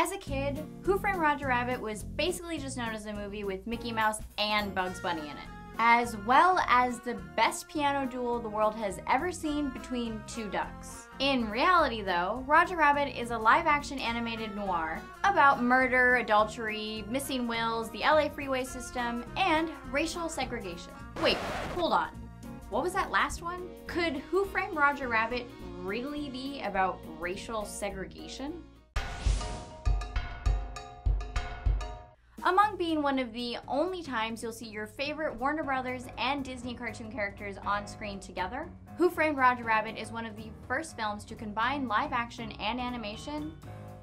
As a kid, Who Framed Roger Rabbit was basically just known as a movie with Mickey Mouse and Bugs Bunny in it, as well as the best piano duel the world has ever seen between two ducks. In reality though, Roger Rabbit is a live-action animated noir about murder, adultery, missing wills, the LA freeway system, and racial segregation. Wait, hold on. What was that last one? Could Who Framed Roger Rabbit really be about racial segregation? Among being one of the only times you'll see your favorite Warner Brothers and Disney cartoon characters on screen together, Who Framed Roger Rabbit is one of the first films to combine live action and animation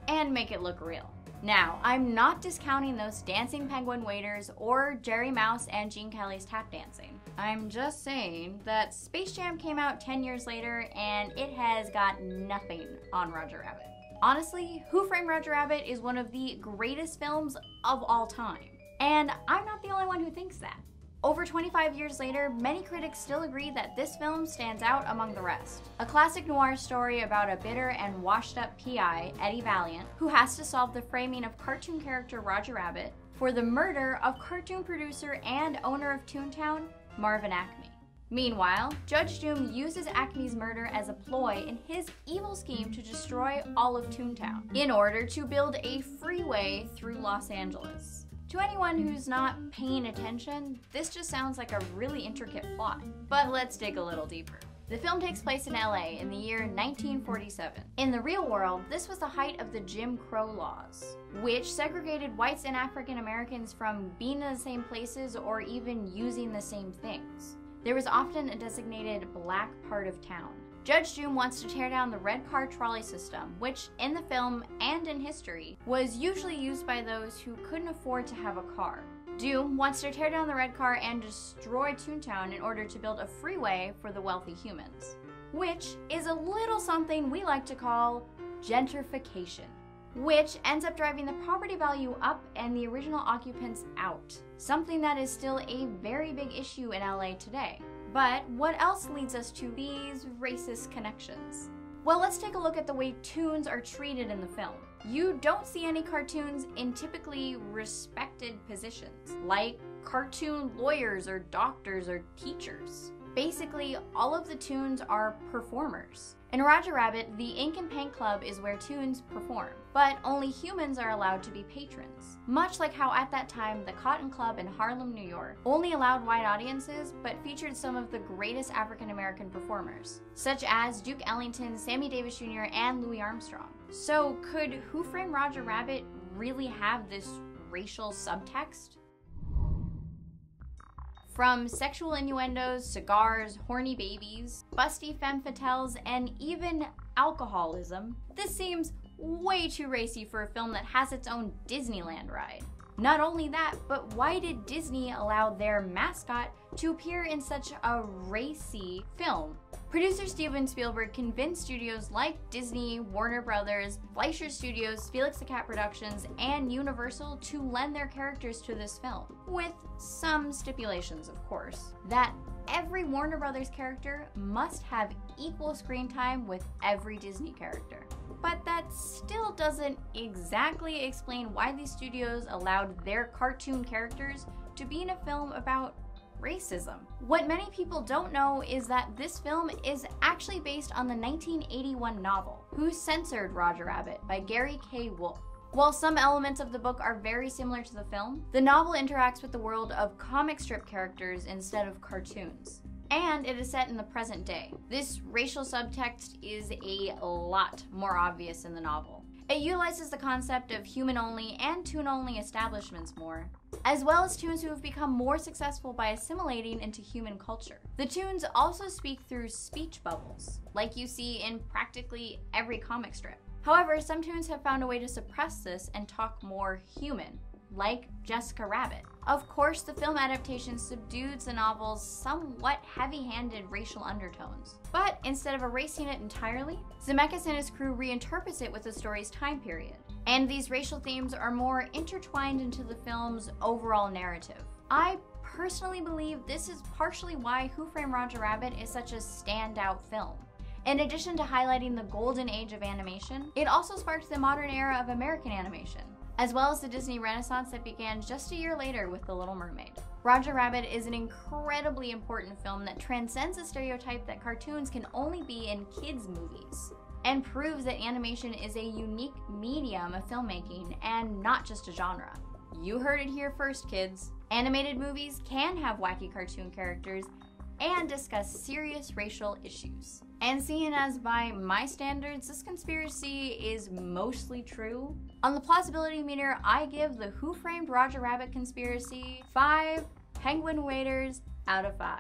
and make it look real. Now, I'm not discounting those dancing penguin waiters or Jerry Mouse and Gene Kelly's tap dancing. I'm just saying that Space Jam came out 10 years later and it has got nothing on Roger Rabbit. Honestly, Who Framed Roger Rabbit is one of the greatest films of all time. And I'm not the only one who thinks that. Over 25 years later, many critics still agree that this film stands out among the rest. A classic noir story about a bitter and washed-up PI, Eddie Valiant, who has to solve the framing of cartoon character Roger Rabbit for the murder of cartoon producer and owner of Toontown, Marvin Acme. Meanwhile, Judge Doom uses Acme's murder as a ploy in his evil scheme to destroy all of Toontown in order to build a freeway through Los Angeles. To anyone who's not paying attention, this just sounds like a really intricate plot. But let's dig a little deeper. The film takes place in LA in the year 1947. In the real world, this was the height of the Jim Crow laws, which segregated whites and African Americans from being in the same places or even using the same things. There was often a designated black part of town. Judge Doom wants to tear down the red car trolley system, which in the film and in history was usually used by those who couldn't afford to have a car. Doom wants to tear down the red car and destroy Toontown in order to build a freeway for the wealthy humans, which is a little something we like to call gentrification, which ends up driving the property value up and the original occupants out, something that is still a very big issue in LA today. But what else leads us to these racist connections? Well, let's take a look at the way tunes are treated in the film. You don't see any cartoons in typically respected positions, like cartoon lawyers or doctors or teachers. Basically, all of the tunes are performers. In Roger Rabbit, the Ink and Paint Club is where tunes perform, but only humans are allowed to be patrons. Much like how at that time, the Cotton Club in Harlem, New York only allowed white audiences, but featured some of the greatest African American performers, such as Duke Ellington, Sammy Davis Jr., and Louis Armstrong. So could Who Framed Roger Rabbit really have this racial subtext? From sexual innuendos, cigars, horny babies, busty femme fatales, and even alcoholism, this seems way too racy for a film that has its own Disneyland ride. Not only that, but why did Disney allow their mascot to appear in such a racy film? Producer Steven Spielberg convinced studios like Disney, Warner Brothers, Fleischer Studios, Felix the Cat Productions, and Universal to lend their characters to this film, with some stipulations, of course, that every Warner Brothers character must have equal screen time with every Disney character. But that still doesn't exactly explain why these studios allowed their cartoon characters to be in a film about racism. What many people don't know is that this film is actually based on the 1981 novel, Who Censored Roger Rabbit by Gary K. Wolf. While some elements of the book are very similar to the film, the novel interacts with the world of comic strip characters instead of cartoons. And it is set in the present day. This racial subtext is a lot more obvious in the novel. It utilizes the concept of human-only and tune-only establishments more, as well as tunes who have become more successful by assimilating into human culture. The tunes also speak through speech bubbles, like you see in practically every comic strip. However, some tunes have found a way to suppress this and talk more human, like Jessica Rabbit. Of course, the film adaptation subdues the novel's somewhat heavy-handed racial undertones. But instead of erasing it entirely, Zemeckis and his crew reinterprets it with the story's time period. And these racial themes are more intertwined into the film's overall narrative. I personally believe this is partially why Who Framed Roger Rabbit is such a standout film. In addition to highlighting the golden age of animation, it also sparked the modern era of American animation, as well as the Disney Renaissance that began just a year later with The Little Mermaid. Roger Rabbit is an incredibly important film that transcends the stereotype that cartoons can only be in kids' movies, and proves that animation is a unique medium of filmmaking and not just a genre. You heard it here first, kids. Animated movies can have wacky cartoon characters and discuss serious racial issues. And seeing as by my standards, this conspiracy is mostly true, on the plausibility meter, I give the Who Framed Roger Rabbit conspiracy 5 penguin waiters out of 5.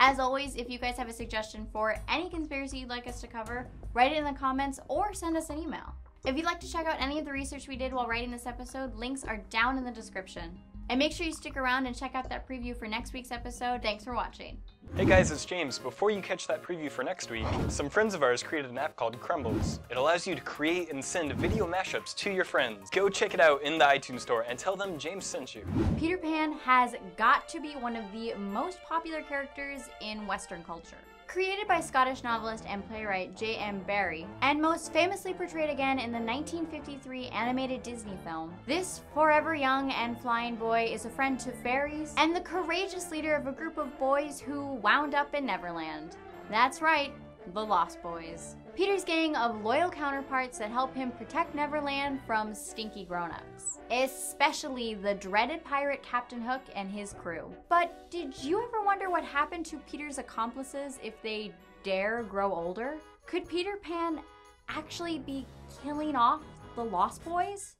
As always, if you guys have a suggestion for any conspiracy you'd like us to cover, write it in the comments or send us an email. If you'd like to check out any of the research we did while writing this episode, links are down in the description. And make sure you stick around and check out that preview for next week's episode. Thanks for watching. Hey guys, it's James. Before you catch that preview for next week, some friends of ours created an app called Crumbles. It allows you to create and send video mashups to your friends. Go check it out in the iTunes store and tell them James sent you. Peter Pan has got to be one of the most popular characters in Western culture. Created by Scottish novelist and playwright J.M. Barrie, and most famously portrayed again in the 1953 animated Disney film, this forever young and flying boy is a friend to fairies and the courageous leader of a group of boys who wound up in Neverland. That's right, the Lost Boys. Peter's gang of loyal counterparts that help him protect Neverland from stinky grown-ups, especially the dreaded pirate Captain Hook and his crew. But did you ever wonder what happened to Peter's accomplices if they dare grow older? Could Peter Pan actually be killing off the Lost Boys?